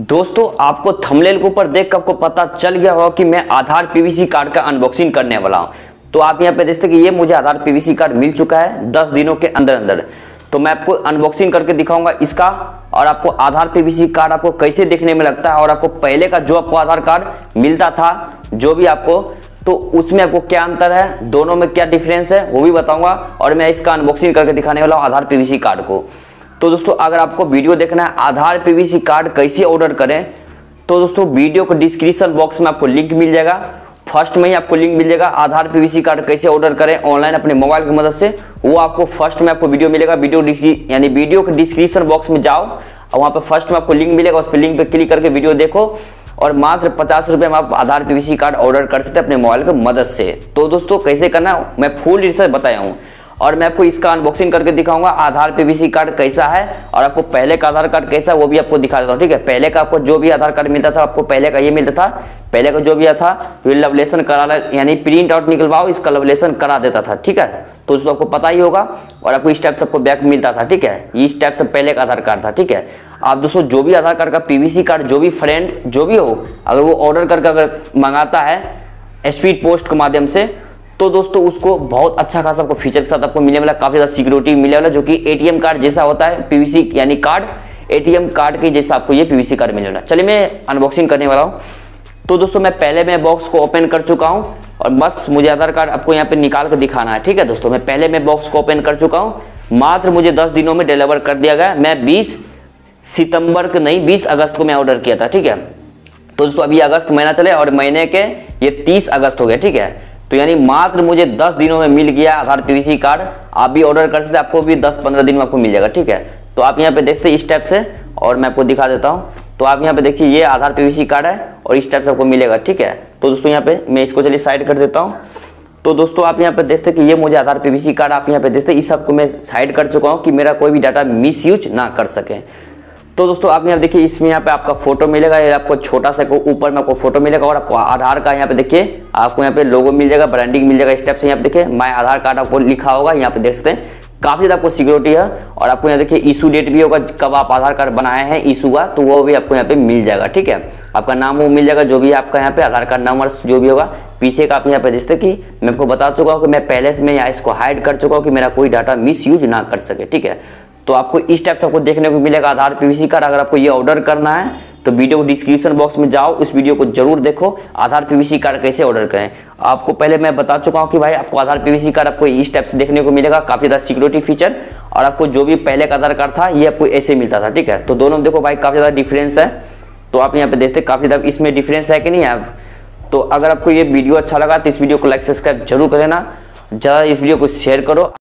दोस्तों आपको थंबनेल के ऊपर देख आपको पता चल गया होगा कि मैं आधार पीवीसी कार्ड का अनबॉक्सिंग करने वाला हूं। तो आप यहां पे देख सकते हैं कि ये मुझे आधार पीवीसी कार्ड मिल चुका है 10 दिनों के अंदर अंदर। तो मैं आपको अनबॉक्सिंग करके दिखाऊंगा इसका और आपको आधार पीवीसी कार्ड आपको कैसे देखने में लगता है और आपको पहले का जो आपको आधार कार्ड मिलता था जो भी आपको, तो उसमें आपको क्या अंतर है, दोनों में क्या डिफरेंस है वो भी बताऊंगा और मैं इसका अनबॉक्सिंग करके दिखाने वाला हूँ आधार पीवीसी कार्ड को। तो दोस्तों अगर आपको वीडियो देखना है आधार पीवीसी कार्ड कैसे ऑर्डर करें, तो दोस्तों वीडियो को डिस्क्रिप्शन बॉक्स में आपको लिंक मिल जाएगा, फर्स्ट में ही आपको लिंक मिल जाएगा आधार पीवीसी कार्ड कैसे ऑर्डर करें ऑनलाइन अपने मोबाइल की मदद से। वो आपको फर्स्ट में आपको वीडियो मिलेगा, वीडियो के डिस्क्रिप्शन बॉक्स में जाओ और वहाँ पर फर्स्ट में आपको लिंक मिलेगा, उस पर लिंक पर क्लिक करके वीडियो देखो और मात्र 50 रुपये में आप आधार पीवीसी कार्ड ऑर्डर कर सकते हैं अपने मोबाइल की मदद से। तो दोस्तों कैसे करना मैं फुल रिसर्च बताया हूँ और मैं आपको इसका अनबॉक्सिंग करके दिखाऊंगा आधार पीवीसी कार्ड कैसा है और आपको पहले का आधार कार्ड कैसा वो भी आपको दिखा देता हूँ, ठीक है। पहले का आपको जो भी आधार कार्ड मिलता था, आपको पहले का ये मिलता था, पहले का जो भी था लवलेशन करा, यानी प्रिंट आउट निकलवाओ इसका लवलेशन करा देता था, ठीक है। तो उसको आपको पता ही होगा और आपको इस टाइप से आपको बैक मिलता था, ठीक है। इस टाइप से पहले का आधार कार्ड था, ठीक है। आप दोस्तों जो भी आधार कार्ड का पीवीसी कार्ड जो भी फ्रेंड जो भी हो अगर वो ऑर्डर करके अगर मंगाता है स्पीड पोस्ट के माध्यम से, तो दोस्तों उसको बहुत अच्छा खासा आपको फीचर के साथ आपको मिलने वाला, काफी ज्यादा सिक्योरिटी मिलने वाला, जो कि एटीएम कार्ड जैसा होता है पीवीसी, यानी कार्ड एटीएम कार्ड के जैसा आपको ये पीवीसी कार्ड मिलने वाला। चलिए मैं अनबॉक्सिंग करने वाला हूँ। तो दोस्तों मैं पहले मैं बॉक्स को ओपन कर चुका हूँ और बस मुझे आधार कार्ड आपको यहाँ पे निकाल कर दिखाना है, ठीक है। दोस्तों मैं पहले मैं बॉक्स को ओपन कर चुका हूँ, मात्र मुझे 10 दिनों में डिलीवर कर दिया गया। मैं 20 सितंबर को नहीं 20 अगस्त को मैं ऑर्डर किया था, ठीक है। तो दोस्तों अभी अगस्त महीना चले और महीने के ये 30 अगस्त हो गया, ठीक है। तो यानी मात्र मुझे 10 दिनों में मिल गया आधार पीवीसी कार्ड। आप भी ऑर्डर कर सकते हैं, आपको भी 10-15 दिन में आपको मिल जाएगा, ठीक है। तो आप यहाँ पे देखते हैं इस टाइप से और मैं आपको दिखा देता हूँ। तो आप यहाँ पे देखिए ये आधार पीवीसी कार्ड है और इस टाइप से आपको मिलेगा, ठीक है। तो दोस्तों यहाँ पे मैं इसको चलिए साइड कर देता हूँ। तो दोस्तों आप यहाँ पे देखते कि ये मुझे आधार पीवीसी कार्ड आप यहाँ पे देखते इस सबको मैं साइड कर चुका हूँ कि मेरा कोई भी डाटा मिस यूज ना कर सके। तो दोस्तों आप यहाँ देखिए इसमें यहाँ पे आपका फोटो मिलेगा, आपको छोटा सा ऊपर में आपको फोटो मिलेगा और आपको आधार का यहाँ पे देखिए आपको यहाँ पे लोगो मिल जाएगा, ब्रांडिंग मिल जाएगा। इस टाइप से यहाँ पे देखिए माय आधार कार्ड आपको लिखा होगा, यहाँ पे देख सकते हैं काफी ज्यादा आपको सिक्योरिटी है। और आपको यहाँ देखिए इशू डेट भी होगा, कब आप आधार कार्ड बनाए हैं इशू हुआ, तो वो भी आपको यहाँ पे मिल जाएगा, ठीक है। आपका नाम वो मिल जाएगा, जो भी आपका यहाँ पे आधार कार्ड नंबर जो भी होगा पीछे का। आप यहाँ पे देखते कि मैं आपको बता चुका हूँ कि मैं पहले से मैं यहाँ इसको हाइड कर चुका हूँ कि मेरा कोई डाटा मिस यूज ना कर सके, ठीक है। तो आपको इस टाइप से आपको देखने को मिलेगा आधार पीवीसी कार्ड। अगर आपको ये ऑर्डर करना है तो वीडियो डिस्क्रिप्शन बॉक्स में जाओ, उस वीडियो को जरूर देखो आधार पीवीसी कार्ड कैसे ऑर्डर करें। आपको पहले मैं बता चुका हूं कि भाई आपको आधार पीवीसी कार्ड आपको इस टाइप से देखने को मिलेगा, काफी ज्यादा सिक्योरिटी फीचर। और आपको जो भी पहले का आधार कार्ड था ये आपको ऐसे मिलता था, ठीक है। तो दोनों में देखो भाई काफी ज्यादा डिफरेंस है। तो आप यहाँ पे देखते काफी ज्यादा इसमें डिफरेंस है कि नहीं है। तो अगर आपको ये वीडियो अच्छा लगा तो इस वीडियो को लाइक सब्सक्राइब जरूर कर लेना, ज़्यादा इस वीडियो को शेयर करो।